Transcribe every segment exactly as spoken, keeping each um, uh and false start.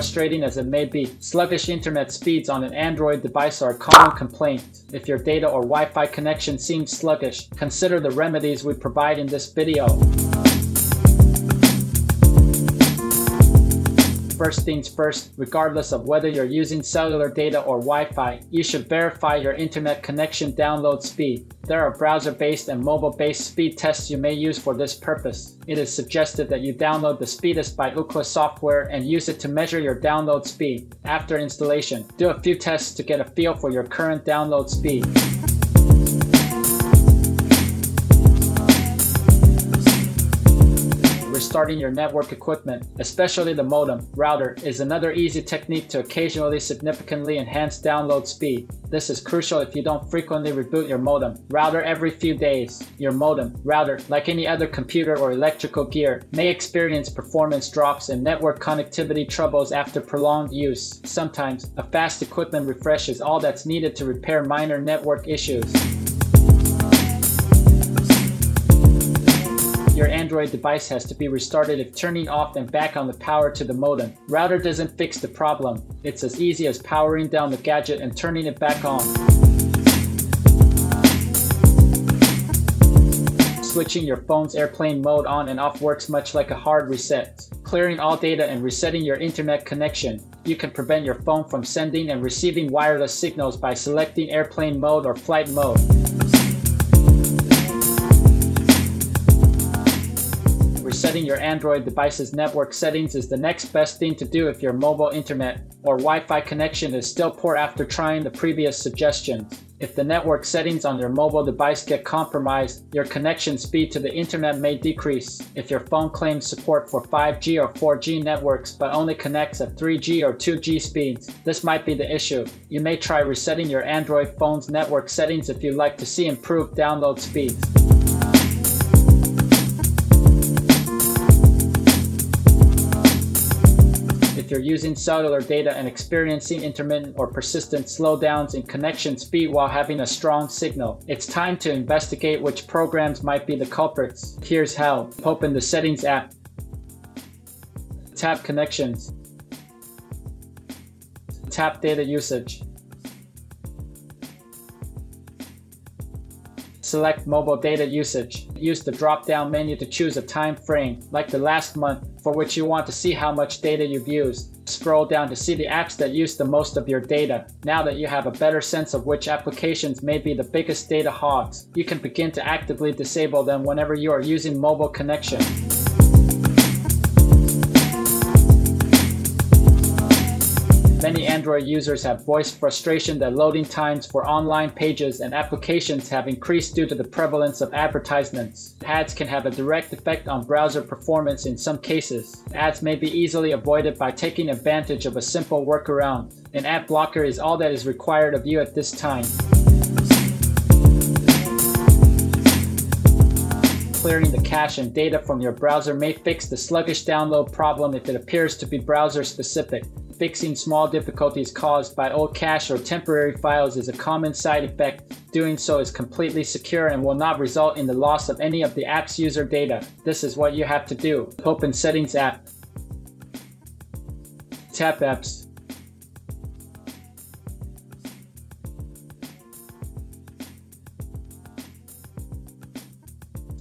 frustrating as it may be, sluggish internet speeds on an Android device are a common complaint. If your data or Wi-Fi connection seems sluggish, consider the remedies we provide in this video. First things first, regardless of whether you're using cellular data or Wi-Fi, you should verify your internet connection download speed. There are browser-based and mobile-based speed tests you may use for this purpose. It is suggested that you download the Speedtest by Ookla software and use it to measure your download speed. After installation, do a few tests to get a feel for your current download speed. Restarting your network equipment, especially the modem router, is another easy technique to occasionally significantly enhance download speed. This is crucial if you don't frequently reboot your modem router every few days. Your modem router, like any other computer or electrical gear, may experience performance drops and network connectivity troubles after prolonged use. Sometimes, a fast equipment refresh is all that's needed to repair minor network issues. Your Android device has to be restarted if turning off and back on the power to the modem router doesn't fix the problem. It's as easy as powering down the gadget and turning it back on. Switching your phone's airplane mode on and off works much like a hard reset. Clearing all data and resetting your internet connection. You can prevent your phone from sending and receiving wireless signals by selecting airplane mode or flight mode. Resetting your Android device's network settings is the next best thing to do if your mobile internet or Wi-Fi connection is still poor after trying the previous suggestions. If the network settings on your mobile device get compromised, your connection speed to the internet may decrease. If your phone claims support for five G or four G networks but only connects at three G or two G speeds, this might be the issue. You may try resetting your Android phone's network settings if you'd like to see improved download speeds. If you're using cellular data and experiencing intermittent or persistent slowdowns in connection speed while having a strong signal, it's time to investigate which programs might be the culprits. Here's how. Open the Settings app. Tap Connections. Tap Data Usage. Select Mobile Data Usage. Use the drop-down menu to choose a time frame, like the last month, for which you want to see how much data you've used. Scroll down to see the apps that use the most of your data. Now that you have a better sense of which applications may be the biggest data hogs, you can begin to actively disable them whenever you are using mobile connection. Many Android users have voiced frustration that loading times for online pages and applications have increased due to the prevalence of advertisements. Ads can have a direct effect on browser performance in some cases. Ads may be easily avoided by taking advantage of a simple workaround. An ad blocker is all that is required of you at this time. Clearing the cache and data from your browser may fix the sluggish download problem if it appears to be browser-specific. Fixing small difficulties caused by old cache or temporary files is a common side effect. Doing so is completely secure and will not result in the loss of any of the app's user data. This is what you have to do. Open Settings app. Tap Apps.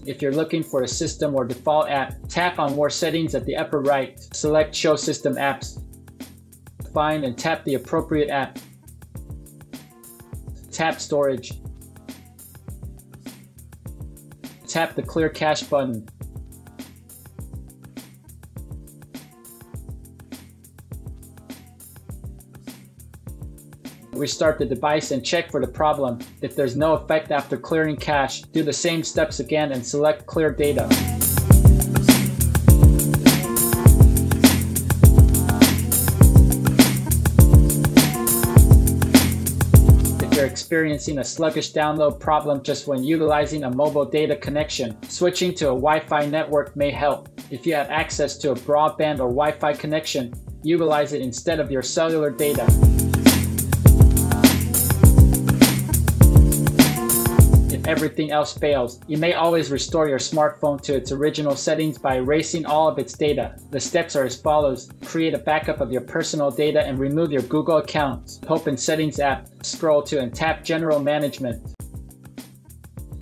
If you're looking for a system or default app, tap on More Settings at the upper right. Select Show System Apps. Find and tap the appropriate app. Tap Storage. Tap the Clear Cache button. Restart the device and check for the problem. If there's no effect after clearing cache, do the same steps again and select Clear Data. Experiencing a sluggish download problem just when utilizing a mobile data connection, switching to a Wi-Fi network may help. If you have access to a broadband or Wi-Fi connection, utilize it instead of your cellular data. everything else fails. You may always restore your smartphone to its original settings by erasing all of its data. The steps are as follows. Create a backup of your personal data and remove your Google accounts. Open Settings app, scroll to and tap General Management.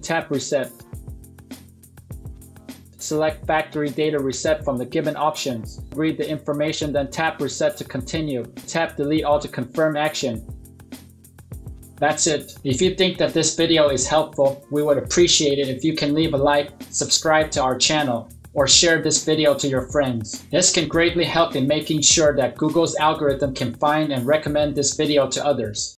Tap Reset. Select Factory Data Reset from the given options. Read the information, then tap Reset to continue. Tap Delete All to confirm action. That's it. If you think that this video is helpful, we would appreciate it if you can leave a like, subscribe to our channel, or share this video to your friends. This can greatly help in making sure that Google's algorithm can find and recommend this video to others.